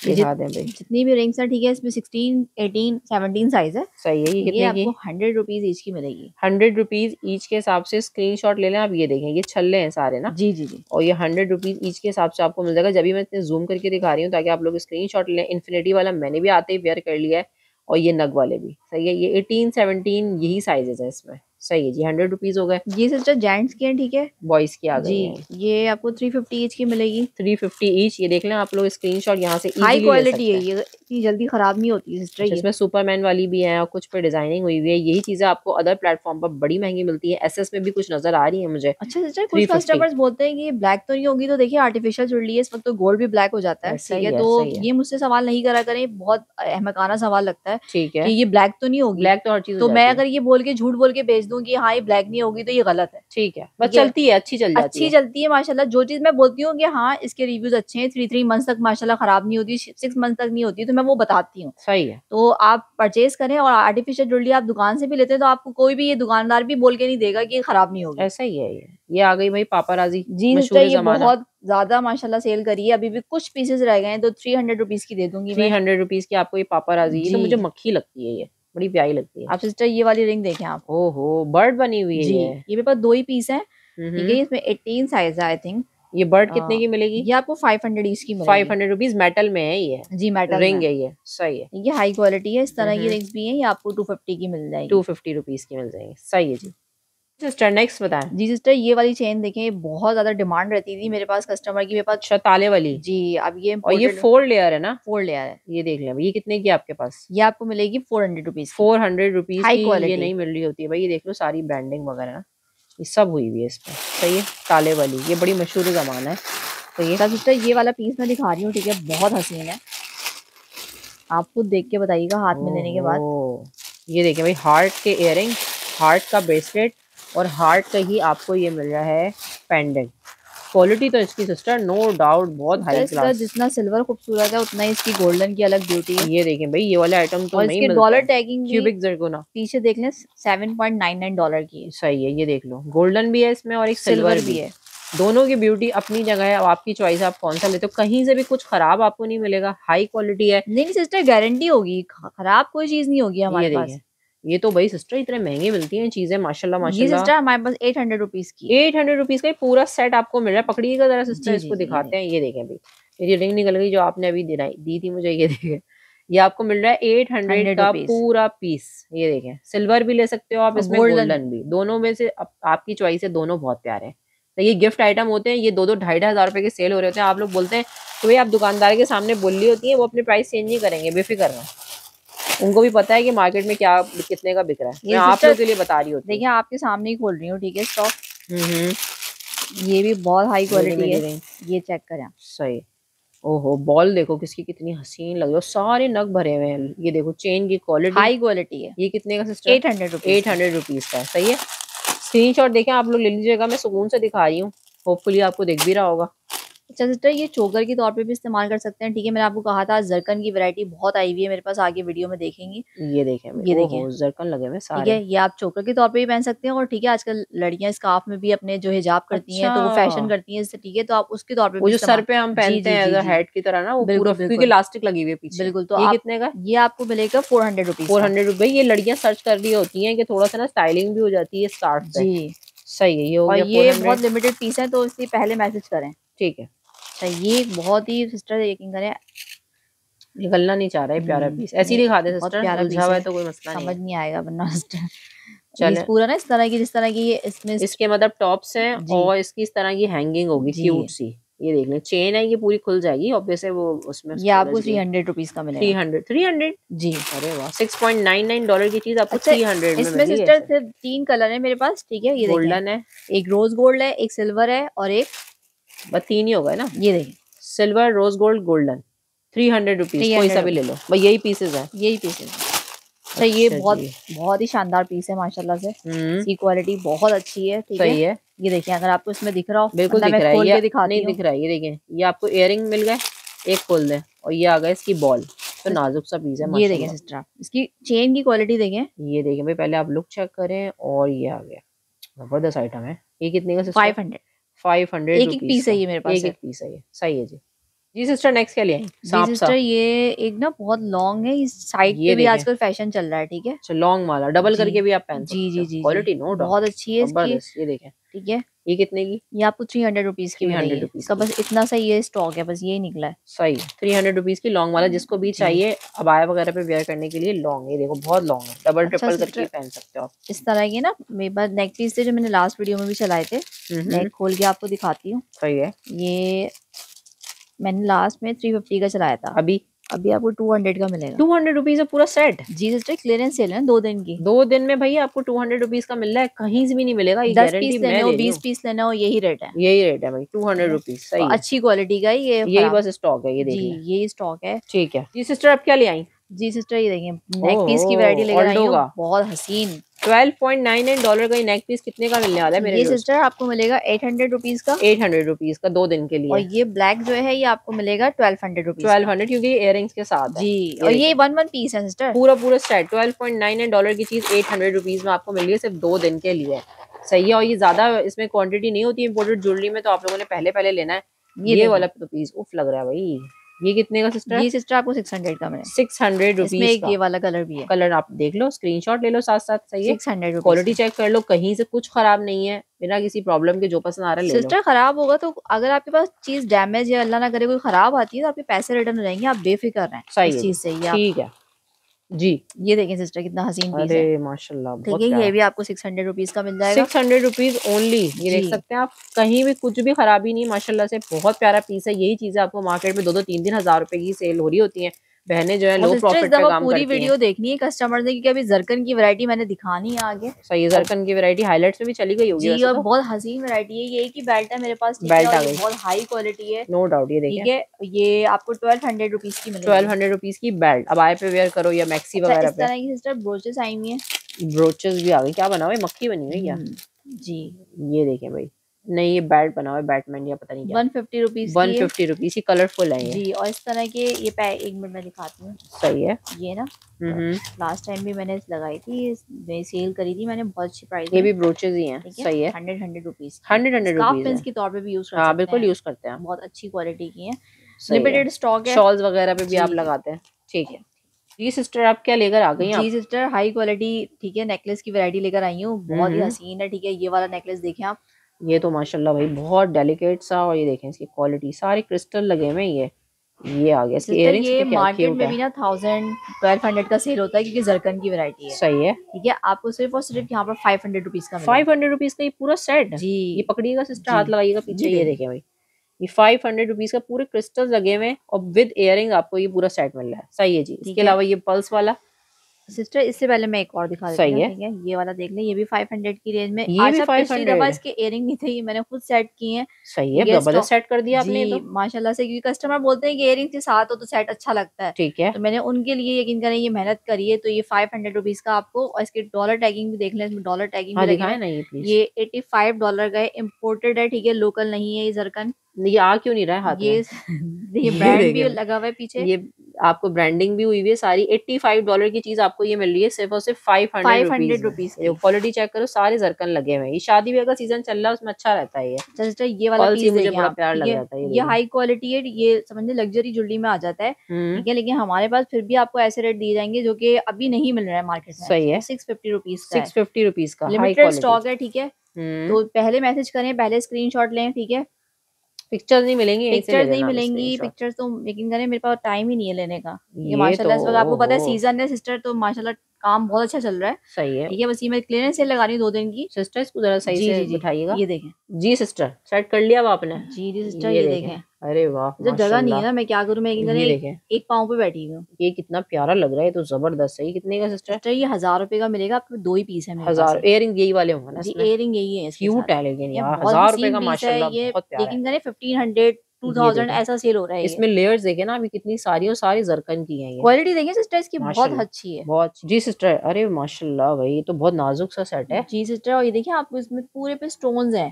दिखा दें भाई जितनी भी रिंग्स है, ठीक है। इसमें सिक्सटीन एटीन सेवनटीन साइज है, सही है। ये आपको हंड्रेड रुपीज ईच की मिलेगी, हंड्रेड रुपीज ईच के हिसाब से स्क्रीनशॉट ले लें आप। ये देखें, ये छल्ले हैं सारे ना, जी जी जी, और ये हंड्रेड रुपीज ईच के हिसाब से आपको मिल जाएगा। जब मैं इतने जूम करके दिखा रही हूँ ताकि आप लोग स्क्रीनशॉट लें। इन्फिनिटी वाला मैंने भी आते ही वेयर कर लिया है, और ये नग वाले भी, सही है। ये एटीन सेवनटीन यही साइजेज है इसमें, सही है जी। हंड्रेड रुपीज हो गए। ये सिस्टर जेंट्स की हैं, ठीक है, बॉयज की आ गई है। ये आपको थ्री फिफ्टी ईच की मिलेगी, थ्री फिफ्टी ईच। ये देख लें आप लोग स्क्रीनशॉट यहाँ से, हाई क्वालिटी है ये, इतनी जल्दी खराब नहीं होती सिस्टर। इसमें सुपरमैन वाली भी है, और कुछ पे डिजाइनिंग हुई हुई है। यही चीजें आपको अदर प्लेटफॉर्म पर बड़ी महंगी मिलती है, एसएस में भी कुछ नजर आ रही है मुझे। अच्छा सिस्टर, कुछ कस्टमर्स बोलते हैं कि ब्लैक तो नहीं होगी, तो देखिए आर्टिफिशियल ज्वेलरी है, इस वक्त तो गोल्ड भी ब्लैक हो जाता है, ठीक है। तो ये मुझसे सवाल नहीं करा करें, बहुत अहमकाना सवाल लगता है, ठीक है। ये ब्लैक तो नहीं होगी, ब्लैक तो हर चीज, तो मैं अगर ये बोल के झूठ बोल के बेच दूं कि हाँ ये ब्लैक नहीं होगी, तो ये गलत है, ठीक है। बस चलती है, अच्छी चल जाती है, अच्छी चलती है माशाल्लाह। जो चीज मैं बोलती हूँ कि हाँ इसके रिव्यूज अच्छे हैं, थ्री थ्री मंथ्स तक माशाल्लाह खराब नहीं होती, सिक्स मंथ्स तक नहीं होती, तो मैं वो बताती हूँ, सही है। तो आप परचेज करें, और आर्टिफिशियल ज्वेलरी आप दुकान से भी लेते हैं, तो आपको कोई भी ये दुकानदार भी बोल के नहीं देगा की खराब नहीं होगी, ऐसा ही है। ये आ गई भाई पापाराजी जीन्स, बहुत ज्यादा माशाल्लाह सेल करी है, अभी भी कुछ पीसेस रह गए हैं, तो थ्री हंड्रेड रुपीज की दे दूंगी, थ्री हंड्रेड रुपीज की आपको ये पापाराजी। मुझे मक्खी लगती है, ये बड़ी प्यारी लगती है। आप सिस्टर ये वाली रिंग देखें आप, ओहो बर्ड बनी हुई है। ये ये मेरे पास दो ही पीस है, ठीक है। इसमें एटीन साइज है आई थिंक। ये बर्ड कितने की मिलेगी? ये आपको फाइव हंड्रेड इसकी मिलेगी, फाइव हंड्रेड रुपीज मेटल में है ये, जी मेटल रिंग है ये, सही है। ये हाई क्वालिटी है, इस तरह की रिंग्स भी है, ये आपको टू फिफ्टी की मिल जाएगी, टू फिफ्टी रुपीज की मिल जाएगी, सही है जी। सिस्टर नेक्स्ट बताएं। जी सिस्टर, ये वाली चेन देखें, बहुत ज्यादा डिमांड रहती थी मेरे पास कस्टमर की, मेरे पास शताले वाली। जी, अब ये और ये फोर लेयर है ना, फोर लेयर है। ये देख लें, ये कितने की आपके पास? ये आपको मिलेगी four hundred rupees. Four hundred rupees ये नहीं मिल रही होती है भाई। ये देख लो, सारी ब्रांडिंग वगैरह ये सब हुई हुई है इस पर। सही है, ताले वाली ये बड़ी मशहूर जमाना है। तो ये सिस्टर ये वाला पीस मैं दिखा रही हूँ, ठीक है, बहुत हसीन है, आप खुद देख के बताइएगा हाथ में लेने के बाद। ये देखें भाई, हार्ट के इयररिंग, हार्ट का ब्रेसलेट और हार्ट का ही आपको ये मिल रहा है पेंडेंट। क्वालिटी तो इसकी सिस्टर नो डाउट बहुत हाई क्लास। जितना सिल्वर खूबसूरत है उतना इसकी गोल्डन की अलग ब्यूटी है। ये देखें भाई, ये वाला आइटम तो नहीं मिलता। डॉलर टैगिंग क्यूबिक ज़िरकोन पीछे देख लें, seven point nine nine dollar की। सही है, ये देख लो, गोल्डन भी है इसमें और एक सिल्वर भी है। दोनों की ब्यूटी अपनी जगह है, अब आपकी चॉइस आप कौन सा लेते हो। कहीं से भी कुछ खराब आपको नहीं मिलेगा, हाई क्वालिटी है। नहीं सिस्टर, गारंटी होगी, खराब कोई चीज नहीं होगी हमारे पास। ये तो भाई सिस्टर इतने महंगे मिलती हैं चीजें, माशाल्लाह माशाल्लाह। सिस्टर हमारे पास एट हंड्रेड रुपीज की, एट हंड्रेड रुपीज का पूरा सेट आपको मिल रहा है। पकड़िएगा जरा सिस्टर, इसको दिखाते हैं। ये देखें अभी मेरी रिंग निकल गई जो आपने अभी दिलाई दी थी मुझे। ये देखें, ये आपको मिल रहा है एट हंड्रेड का पूरा पीस। ये देखें, सिल्वर भी ले सकते हो आप, इसमें गोल्डन भी, दोनों में से आपकी चॉइस है। दोनों बहुत प्यारे हैं। तो ये गिफ्ट आइटम होते हैं, ये दो दो ढाई ढाई हजार रुपए के सेल हो रहे होते हैं। आप लोग बोलते हैं तो भाई आप दुकानदार के सामने बोली होती है, वो अपने प्राइस चेंज नहीं करेंगे, बेफिक्र रहें। उनको भी पता है कि मार्केट में क्या कितने का बिक रहा है। मैं आप लोगों के लिए बता रही हूँ, देखिए आपके सामने ही खोल रही हूँ, ठीक है, स्टॉक। ये भी बहुत हाई क्वालिटी है, ये चेक करें। सही, ओहो, बॉल देखो किसकी कितनी हसीन लग रही है, सारे नग भरे हुए हैं। ये देखो, चेन की क्वालिटी हाई क्वालिटी है। ये कितने का sister? Eight hundred eight hundred rupees का। सही है, स्क्रीन शॉट देखें आप लोग, ले लीजिएगा, मैं सुकून से दिखा रही हूँ, होपफुली आपको देख भी रहा होगा। अच्छा सिस्टर, ये चोकर के तौर पे भी इस्तेमाल कर सकते हैं, ठीक है। मैंने आपको कहा था जरकन की वैरायटी बहुत आई हुई है मेरे पास, आगे वीडियो में देखेंगे। ये देखें, ये देखें, जरकन लगे हुए सारे, ठीक है। ये आप चोकर के तौर पे भी पहन सकते हैं, और ठीक है आजकल लड़कियां स्कार्फ में भी अपने जो हिजाब करती हैं तो वो फैशन करती हैं इससे, ठीक है। तो आप उसके तौर पे, जो सर पे हम पहनते हैं हेड की तरह ना, वो पूरा इलास्टिक लगी हुई है पीछे, बिल्कुल। तो कितने का ये आपको मिलेगा? Four hundred rupees. Four hundred रुपए ये लड़कियां सर्च कर रही होती है कि थोड़ा सा ना स्टाइलिंग भी हो जाती है स्कार्फ से। सही है, ये हो गया। ये बहुत लिमिटेड पीस है, तो इसलिए पहले मैसेज करें, ठीक है। अच्छा, ये बहुत ही सिस्टर निकलना नहीं चाह रहा है, प्यारा पीस। ऐसी दिखा दे सिस्टर, प्यारा पीस है तो कोई मसला नहीं, समझ नहीं आएगा वरना सिस्टर। चलिए, पूरा ना इस तरह की, जिस तरह की ये इसमें इसके मतलब टॉप्स हैं, और इसकी इस तरह की हैंगिंग होगी क्यूट सी। ये देख लें, चेन है, ये पूरी खुल जाएगी ऑब्वियसली, वो उसमें। ये आपको थ्री हंड्रेड रुपीज का मिलेगा। थ्री हंड्रेड थ्री हंड्रेड जी, अरे वाह, six point nine nine dollar की चीज आपको थ्री हंड्रेड में। इसमें सिस्टर सिर्फ तीन कलर है मेरे पास, ठीक है। ये गोल्डन है, एक रोज गोल्ड है, एक सिल्वर है, और एक बस तीन ही होगा ना। ये देखिए, silver, rose gold, golden, three hundred rupees, कोई सा भी ले लो भाई, यही पीसेस है, यही पीसेस है। अच्छा, ये बहुत बहुत ही शानदार पीस है माशाल्लाह से, इसकी क्वालिटी बहुत अच्छी है, ठीक है। ये देखिए, अगर आपको इसमें दिख रहा हो, बिल्कुल दिख रहा है, ये दिख रहा है। ये देखिए, ये आपको इयररिंग मिल गए, एक खोल दें, और ये आ गया इसकी बॉल, तो नाजुक सा पीस है। ये देखें सिस्टर, इसकी चेन की क्वालिटी देखें। ये देखें भाई, पहले आप लुक चेक करें, और ये आ गया, जबरदस्त आइटम है। ये कितने का? फाइव हंड्रेड फाइव हंड्रेड एक एक पीस है ये मेरे पास, एक एक पीस है ये। सही है जी। जी सिस्टर, नेक्स्ट क्या लिया? जी सिस्टर, ये एक ना बहुत लॉन्ग है, इस साइड पे भी आजकल फैशन चल रहा है, ठीक है, लॉन्ग वाला, डबल करके भी आप पहन सकते हैं। जी जी जी, क्वालिटी नो डाउट बहुत अच्छी है इसकी। ये देखें, ठीक है। ये कितने की? ये आपको थ्री हंड्रेड रुपीज की हंड्रेड रुपीज का, बस इतना सा ये स्टॉक है, बस यही निकला है। सही, थ्री हंड्रेड रुपीज की लॉन्ग वाला, जिसको भी चाहिए अबाया वगैरह पे वेयर करने के लिए, लॉन्ग। ये देखो, बहुत लॉन्ग है, डबल ट्रिपल करके पहन सकते हो आप। इस तरह के ना मेरे पास नेक पीस थे जो मैंने लास्ट वीडियो में भी चलाए थे, नेक खोल के आपको दिखाती हूँ। सही है, ये मैंने लास्ट में थ्री फिफ्टी का चलाया था, अभी अभी आपको टू हंड्रेड का मिलेगा। टू हंड्रेड रुपीज का पूरा सेट। जी सिस्टर, क्लियरेंस सेल है दो दिन की, दो दिन में भैया आपको टू हंड्रेड रुपीज का मिल रहा है, कहीं से भी नहीं मिलेगा। दस पीस लेना हो, बीस पीस लेना हो, यही रेट है, यही रेट है भाई, टू हंड्रेड रुपीज। सही, अच्छी क्वालिटी का ये, यही बस स्टॉक है। ये देखिए, यही स्टॉक है, ठीक है। जी सिस्टर, आप क्या ले आई? जी सिस्टर, ये देखिए नेक पीस की वैरायटी लेकर आई हूं, बहुत हसीन। Twelve point nine nine dollar का ये नेक पीस कितने का मिलने वाला है मेरे? ये सिस्टर आपको मिलेगा एट हंड्रेड रुपीज का, एट हंड्रेड रुपीज का, दो दिन के लिए। और ये ब्लैक जो है, ये आपको मिलेगा twelve hundred rupees, twelve hundred क्योंकि इयररिंग्स के साथ जी। और ये वन वन पीस है सिस्टर, पूरा पूरा set. Twelve point nine nine dollar की चीज एट हंड्रेड रुपीज में आपको मिल रही है, सिर्फ दो दिन के लिए। सही है, और ये ज्यादा इसमें क्वांटिटी नहीं होती इम्पोर्टेड ज्वेलरी में, तो आप लोगों ने पहले पहले लेना है। ये वाला पीस उफ लग रहा है भाई। ये कितने का सिस्टर? ये सिस्टर आपको सिक्स हंड्रेड का मिले, सिक्स हंड्रेड रुपीज का। ये वाला कलर भी है, कलर आप देख लो, स्क्रीनशॉट ले लो साथ साथ। सही है, सिक्स हंड्रेड। क्वालिटी चेक कर लो, कहीं से कुछ खराब नहीं है, बिना किसी प्रॉब्लम के जो पसंद आ रहा है ले लो। सिस्टर खराब होगा तो, अगर आपके पास चीज डैमेज या अल्लाह ना करे कोई खराब आती है, तो आपके पैसे रिटर्न हो जाएंगे, आप बेफिक्र रहें। सही है, ठीक है। जी ये देखें सिस्टर कितना हसीन पीस है, अरे माशाल्लाह बहुत प्यारा। ये भी आपको सिक्स हंड्रेड रुपीज का मिल जाएगा, सिक्स हंड्रेड रुपीज ओनली। ये देख सकते हैं आप, कहीं भी कुछ भी खराबी नहीं, माशाल्लाह से बहुत प्यारा पीस है। यही चीजें आपको मार्केट में दो दो तीन तीन हजार रुपए की सेल हो रही होती है। बहने जो है लो प्रॉफिट पे काम पूरी वीडियो देखनी है कस्टमर ने, क्योंकि अभी जरकन की वैरायटी मैंने दिखानी है आगे। सही है, जरकन की वैरायटी हाइलाइट्स में भी चली गई होगी जी, और बहुत हसीन वैरायटी है। ये एक ही बेल्ट है मेरे पास, बेल्ट आ गई, बहुत हाई क्वालिटी है, नो डाउट। ये देखिए ये आपको ट्वेल्व हंड्रेड रुपीज की ट्वेल्व हंड्रेड रुपीज की बेल्ट अब आए पे वेयर करो या मैक्सी वगैरह। इस तरह की सिस्टर ब्रोचेस आई हुई है, ब्रोचेस भी आ गई। क्या बना हुआ है, मक्खी बनी हुई है क्या जी? ये देखें भाई, नहीं ये बैट बना हुआ है, बैटमैन या पता नहीं क्या। वन फिफ्टी रुपीस की, वन फिफ्टी रुपीस की कलरफुल है जी। और इस तरह के ये एक मिनट में दिखाती हूँ। सही है, ये ना लास्ट टाइम भी मैंने लगाई थी, मैं सेल करी थी मैंने, बहुत अच्छी प्राइस। ये भी ब्रोचेस ही हैं, सही है, hundred hundred rupees hundred hundred rupees के तौर पर भी यूज करते हैं, बिल्कुल यूज करते हैं, बहुत अच्छी क्वालिटी की है, लिमिटेड स्टॉक है। शॉल्स वगैरह पे भी आप लगाते हैं, ठीक है जी। सिस्टर आप क्या लेकर आ गई हैं? जी सिस्टर हाई क्वालिटी, ठीक है, नेकलेस की वैरायटी लेकर आई हूँ, बहुत ही हसीन है। ठीक है, ये वाला नेकलेस देखें आप, ये तो माशाल्लाह भाई बहुत डेलिकेट सा, और ये देखें इसकी क्वालिटी, सारे क्रिस्टल लगे हुए। ये ये आ गया इसके इयररिंग्स पे, क्या मार्केट में भी ना थाउजेंड ट्वेल्व हंड्रेड का सेल होता है, क्योंकि जरकन की वैरायटी है। सही है, ठीक है, आपको सिर्फ और सिर्फ यहाँ पर फाइव हंड्रेड रुपीज का फाइव हंड्रेड रुपीज का ये पूरा सेट जी। ये पकड़िएगा सिस्टर, हाथ लगाइएगा पीछे, ये देखें भाई ये फाइव हंड्रेड रुपीज का पूरे क्रिस्टल लगे हुए और विद इयररिंग आपको ये पूरा सेट मिल रहा है। सही है जी। इसके अलावा ये पर्ल्स वाला सिस्टर, इससे पहले मैं एक और दिखा देती हूं, ठीक है, ये वाला देख लें, ये भी फाइव हंड्रेड की रेंज में। ये भी पाँच सौ दफा इसके इयररिंग नहीं थे, ये मैंने खुद सेट किए हैं। सही है, डबल सेट कर दिया आपने तो माशाल्लाह से, क्योंकि कस्टमर बोलते हैं कि इयररिंग के साथ हो तो सेट अच्छा लगता है। ठीक है, तो मैंने उनके लिए यकीन करें ये मेहनत करी है। तो ये फाइव हंड्रेड रुपीज का आपको, और इसके डॉलर टैगिंग भी देख लें, इसमें डॉलर टैगिंग भी दिखाएं ना, ये एटी फाइव डॉलर का है, इम्पोर्टेड है, ठीक है, लोकल नहीं है। ये जरकन ये आ क्यों नहीं रहा है हाथ में? ये ये ब्रांड भी लगा हुआ है पीछे, ये आपको ब्रांडिंग भी हुई हुई है सारी। पचासी डॉलर की चीज आपको ये मिल रही है सिर्फ और सिर्फ five hundred rupees. Quality check करो, सारे जरकन लगे हुए हैं। ये शादी ब्याह का सीजन चल रहा है, उसमें अच्छा रहता है ये। सिस्टर ये वाला पीस मुझे बड़ा प्यार लग जाता है, ये हाई क्वालिटी है, ये समझिए लग्जरी ज्वेलरी में आ जाता है, ठीक है, लेकिन हमारे पास फिर भी आपको ऐसे रेट दिए जाएंगे जो की अभी नहीं मिल रहा है मार्केट में। सही है, six fifty rupees six fifty rupees का लिमिटेड स्टॉक है, ठीक है। तो पहले मैसेज करें, पहले स्क्रीनशॉट लें, ठीक है, पिक्चर्स नहीं मिलेंगी, पिक्चर्स नहीं मिलेंगी, पिक्चर्स तो यकीन करें मेरे पास टाइम ही नहीं है लेने का। ये माशाल्लाह इस वक्त आपको पता है सीजन है सिस्टर, तो माशाल्लाह काम बहुत अच्छा चल रहा है। सही है, ठीक है, बस ये मैं क्लियरेंस सेल लगा रही हूं दो दिन की। सिस्टर इसको जरा सही से दिखाइएगा, ये देखें जी सिस्टर, सेट कर लिया आपने जी जी सिस्टर, ये देखें, अरे वाह, जब जगह नहीं है ना मैं क्या करूँ, मैं एक पाँव पे बैठी हूँ। ये कितना प्यारा लग रहा है, तो जबरदस्त है। कितने का सिस्टर? ये हजार रुपए का मिलेगा आपको, दो ही पीस है, हजार इयररिंग यही वाले होंगे ना, इयररिंग यही है, क्यूट है, लेकिन हजार रुपए का माशाल्लाह बहुत प्यारा है। लेकिन करें फिफ्टीन हंड्रेड टू थाउजेंड ऐसा सेल हो रहा है। इसमें लेयर्स देखे ना अभी कितनी सारी, और सारी जरकन की है। क्वालिटी देखिए सिस्टर इसकी बहुत अच्छी है, बहुत जी सिस्टर, अरे माशाल्लाह भाई ये तो बहुत नाजुक सा सेट है जी सिस्टर। और ये देखिए आपको इसमें पूरे पे स्टोन्स हैं,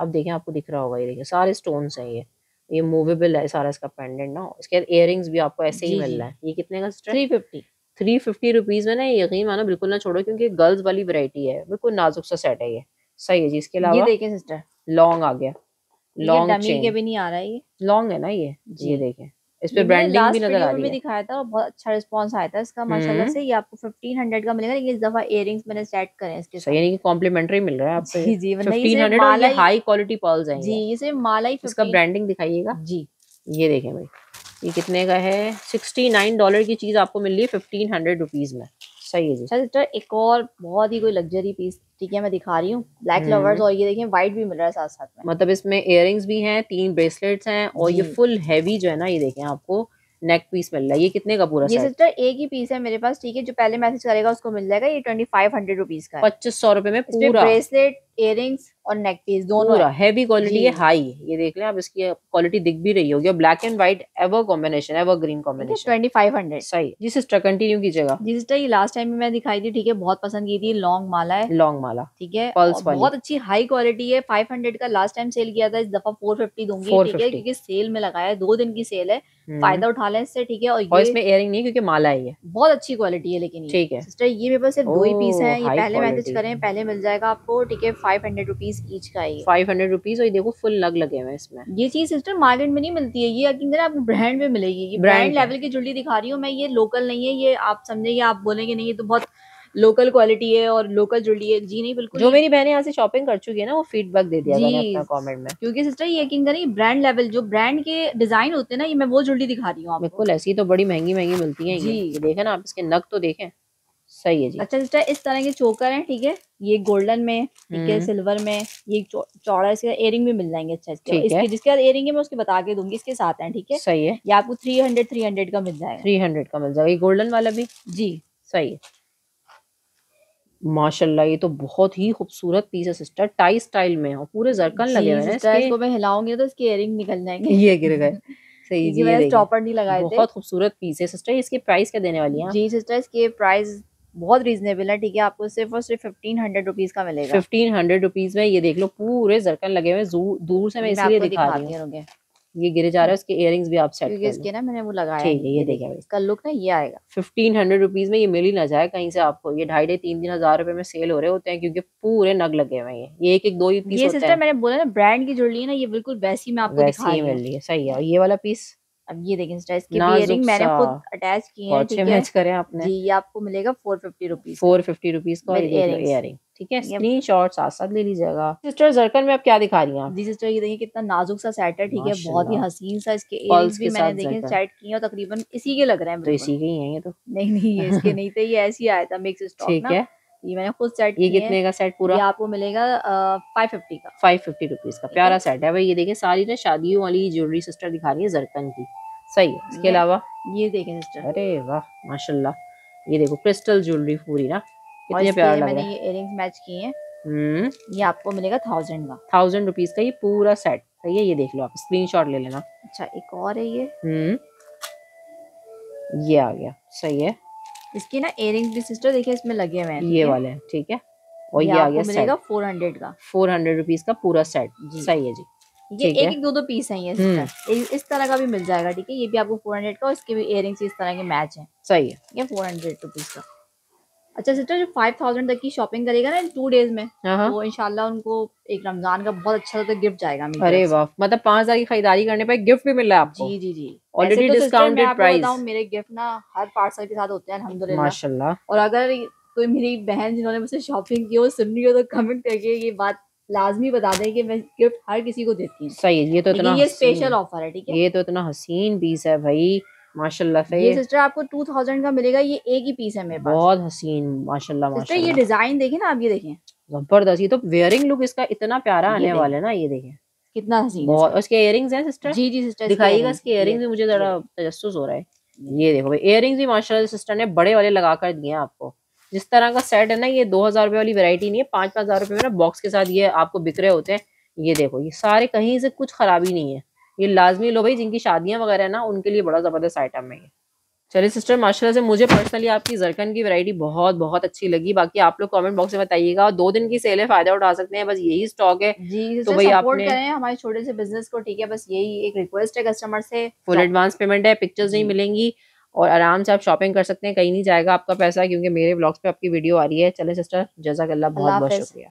अब देखिए आपको दिख रहा होगा, ये देखिए सारे स्टोन्स हैं। ये ये मूवेबल है सारा इसका पेंडेंट ना, इसके इयररिंग्स भी आपको ऐसे ही मिल रहा है। ये कितने का sister? Three fifty three fifty rupees में ना, यकीन मानो बिल्कुल ना छोड़ो, क्योंकि गर्ल्स वाली वैरायटी है, बिल्कुल नाजुक सा सेट है ये। सही है जी। इसके अलावा ये देखिए सिस्टर लॉन्ग आ गया, लॉन्ग डमी के भी नहीं आ रहा है, ये लॉन्ग है ना ये जी। ये देखें इस पे ब्रांडिंग भी नजर आ रही है, दिखाया था और बहुत अच्छा रिस्पांस आया था इसका माशाल्लाह से। ये आपको फिफ्टीन हंड्रेड का मिलेगा, लेकिन इस दफा इयररिंग्स मैंने सेट करे हैं इसके साथ, यानी कि कॉम्प्लीमेंट्री मिल रहा है आपको। जी जी, फिफ्टीन हंड्रेड और ये हाई क्वालिटी पर्ल्स हैं जी। ये सिर्फ माला ही, इसका ब्रांडिंग दिखाइएगा जी। ये देखें भाई ये कितने का है, सिक्सटी नाइन डॉलर की चीज आपको मिल रही है फिफ्टीन हंड्रेड रुपीस में। सही है जी। सिस्टर एक और बहुत ही कोई लग्जरी पीस, ठीक है, मैं दिखा रही हूँ, ब्लैक लवर्स, और ये देखिए व्हाइट भी मिल रहा है साथ साथ में, मतलब इसमें इयररिंग्स भी हैं, तीन ब्रेसलेट्स हैं, और ये फुल हैवी जो है ना, ये देखें आपको नेक पीस मिल रहा है। ये कितने का पूरा? ये सिस्टर एक ही पीस है मेरे पास, ठीक है, जो पहले मैसेज करेगा उसको मिल जाएगा। ये ट्वेंटी फाइव हंड्रेड रुपीज का, पच्चीस सौ रुपए में पूरा ब्रेसलेट, इयररिंग्स और नेक पीस दोनों हैवी क्वालिटी है, हाई। ये देख लें आप, इसकी क्वालिटी दिख भी रही होगी, और black and white ever combination, ever green combination, twenty five hundred. सही जी सिस्टर, कंटिन्यू कीजिएगा। जी सिस्टर ये लास्ट टाइम भी मैं दिखाई थी, ठीक है, बहुत पसंद की थी, लॉन्ग माला है, लॉन्ग माला, ठीक है, बहुत अच्छी हाई क्वालिटी है। फाइव हंड्रेड का लास्ट टाइम सेल किया था, इस दफा फोर फिफ्टी दूंगी, ठीक है, क्योंकि सेल में लगाया है, दो दिन की सेल है, फायदा उठा लें इससे, ठीक है। और इसमें इयररिंग नहीं, क्योंकि माला है, बहुत अच्छी क्वालिटी है। लेकिन ठीक है सिस्टर ये मेरे पास सिर्फ दो ही पीस है, ये पहले मैसेज करें पहले मिल जाएगा आपको, ठीक है, फाइव हंड्रेड रुपीज ईच का है। फाइव हंड्रेड रुपीज और ये देखो फुल लग लगे हुए इसमें। ये चीज सिस्टर मार्केट में नहीं मिलती है, ये यकीन करें आपको ब्रांड में मिलेगी। ये ब्रांड लेवल की ज्वेलरी दिखा रही हूँ मैं, ये लोकल नहीं है, ये आप समझेंगे, आप बोलेंगे नहीं ये तो बहुत लोकल क्वालिटी है और लोकल जुड़ी है। जी नहीं, बिल्कुल। जो मेरी बहनें यहाँ से शॉपिंग कर चुकी है ना, वो फीडबैक दे दिया अपना कमेंट में, क्योंकि सिस्टर ये यकीन करें ब्रांड लेवल जो ब्रांड के डिजाइन होते हैं ना, ये मैं वो जुड़ी दिखा रही हूँ। बिल्कुल ऐसी तो बड़ी महंगी महंगी मिलती है जी। देखे ना आप इसके नग तो देखें, सही है जी। अच्छा सिस्टर इस तरह के चोकर हैं, ठीक है, ये गोल्डन में, ठीक है, सिल्वर में, ये चौड़ा इसका इयरिंग भी मिल जाएंगे। अच्छा इसके जिसके इयरिंग है मैं उसके बता के दूंगी, इसके साथ हैं, ठीक है, सही है। ये आपको थ्री हंड्रेड थ्री हंड्रेड का मिल जाएगा, थ्री हंड्रेड का मिल जाएगा, ये गोल्डन वाला भी जी, सही है। माशाल्लाह ये तो बहुत ही खूबसूरत पीस है सिस्टर, टाई स्टाइल में और पूरे जरकन लगे हुए हैं। इसको मैं हिलाऊंगी तो इसके इयरिंग निकल जाएंगे, ये गिर गए, सही जी। मैंने स्टॉपर नहीं लगाए थे। बहुत खूबसूरत पीस है सिस्टर, इसके प्राइस क्या देने वाली है? जी सिस्टर इसके प्राइस बहुत रीजनेबल है, ठीक है, आपको सिर्फ और सिर्फ फिफ्टीन हंड्रेड रुपीज का मिलेगा। फिफ्टीन हंड्रेड रुपीज में ये देख लो पूरे जरकन लगे हुए, दूर से मैं इसलिए दिखा रही हूँ, ये गिरे जा रहा है, उसके इयरिंग्स भी आप सेट क्योंकि इसके ना मैंने वो लगाया है, ये देखिए इसका लुक ना ये आएगा। फिफ्टीन हंड्रेड रुपीज में ये मिल ही ना जाए कहीं से आपको, ये ढाई तीन तीन हजार रुपए में सेल हो रहे होते हैं क्योंकि पूरे नग लगे हुए हैं। ये एक एक दो ही पीस होते हैं। ये सिस्टर मैंने बोला ना ब्रांड की जुड़ी है ना, ये बिल्कुल वैसी में आपको दिखा रही है, सही है। ये वाला पीस अब ये देखिए सिस्टर, इसके इयरिंग मैंने खुद अटैच किए हैं, ठीक है, मैच करे आपने जी। ये आपको मिलेगा four fifty rupees, four fifty rupees का इयरिंग, ठीक है। स्क्रीनशॉट साथ साथ ले लीजिएगा। सिस्टर जरकन में आप क्या दिखा रही हैं आप? जी सिस्टर ये देखिए कितना नाजुक सा सेट है, ठीक है, बहुत ही हसीन सा, इसके इयरिंग्स भी मैंने देखे सेट किए और तकरीबन इसी के लग रहे हैं। तो इसी के ही हैं ये तो? नहीं नहीं ये इसके नहीं थे, ये ऐसे ही आया था मिक्स स्टॉक, ठीक है। ये मैंने खुद सेट किए। ये कितने का सेट पूरा? ये आपको मिलेगा फाइव फिफ्टी का, फाइव फिफ्टी रुपीस का। प्यारा सेट है भाई, ये देखिए सारी ना शादियों वाली ज्वेलरी सिस्टर दिखा रही है जरकन की, सही है। इसके अलावा ये देखें सिस्टर, अरे वाह माशाल्लाह, ये देखो क्रिस्टल ज्वेलरी पूरी ना, कितने प्यारे लग रहे हैं। ये इयरिंग्स मैच किए हैं। हम्म ये आपको मिलेगा थाउजेंड का, थाउजेंड रुपीज का ये पूरा सेट, सही है। ये देख लो आप, स्क्रीनशॉट ले लेना। अच्छा एक और है ये, हम्म ये आ गया, सही है। इसके ना इयरिंग्स भी सिस्टर देखिए इसमें लगे हुए हैं, ये वाले हैं, ठीक है। और ये, ये आ गया मिलेगा फोर हंड्रेड का, फोर हंड्रेड रुपीज का पूरा सेट, सही है जी। ये एक एक दो दो पीस हैं ये सिस्टर, इस तरह का भी मिल जाएगा, ठीक है। ये भी आपको फोर हंड्रेड का और इसके भी इयरिंग्स इस तरह के मैच है, सही है, ये फोर हंड्रेड रुपीज का। अच्छा सिस्टर जो फाइव थाउजेंड तक की शॉपिंग करेगा ना टू डेज में, वो इंशाल्लाह उनको एक रमजान का बहुत अच्छा तो गिफ्ट जाएगा। अरे वाह, मतलब पाँच हजार की खरीदारी करने पे गिफ्ट भी मिल रहा है आपको। जी जी जी, ऑलरेडी डिस्काउंटेड प्राइस। मेरे गिफ्ट ना हर पार्सल के साथ होते हैं अल्हम्दुलिल्लाह, माशाल्लाह। और अगर कोई मेरी बहन जिन्होंने मुझसे शॉपिंग की वो सुन रही हो तो कमेंट करके ये बात लाजमी बता दें कि मैं गिफ्ट हर किसी को देती हूँ, सही है। ये तो इतना स्पेशल ऑफर है, ठीक है, ये तो इतना हसीन पीस है भाई माशाल्लाह। ये सिस्टर आपको टू थाउजेंड का मिलेगा, ये एक ही पीस है मेरे पास, बहुत हसीन माशाल्लाह माशाल्लाह। ये डिजाइन देखें ना आप, ये देखें जबरदस्त, ये तो वेयरिंग लुक इसका इतना प्यारा आने वाला है ना, ये देखें कितना हसीन बहुत। उसके इयरिंग्स हैं सिस्टर? जी जी सिस्टर दिखाइएगा, इसके इयरिंग्स भी मुझे जरा तजस्सुस हो रहा है। ये देखो भाई इयरिंग्स भी माशाल्लाह सिस्टर ने बड़े वाले लगा कर दिए हैं आपको। जिस तरह का सेट है ना ये दो हजार रुपए वाली वैरायटी नहीं है, पाँच पाँच हजार रुपए में ना बॉक्स के साथ ये आपको बिक रहे होते हैं। ये देखो ये सारे कहीं से कुछ खराबी नहीं है, ये लाजमी लो भाई, जिनकी शादियां वगैरह ना उनके लिए बड़ा जबरदस्त आइटम है ये। चलिए सिस्टर माशाल्लाह से मुझे पर्सनली आपकी जरकन की वैरायटी बहुत बहुत अच्छी लगी। बाकी आप लोग कमेंट बॉक्स में बताइएगा, और दो दिन की सेल है, फायदा उठा सकते हैं, बस यही स्टॉक है जी। तो भाई आपने हमारे छोटे से बिजनेस को, ठीक है, बस यही एक रिक्वेस्ट है कस्टमर से। फुल एडवांस पेमेंट है, पिक्चर्स नहीं मिलेंगी और आराम से आप शॉपिंग कर सकते हैं, कहीं नहीं जाएगा आपका पैसा, क्योंकि मेरे ब्लॉग्स पे आपकी वीडियो आ रही है। चले सिस्टर जजाकल्लाह, बहुत बहुत शुक्रिया।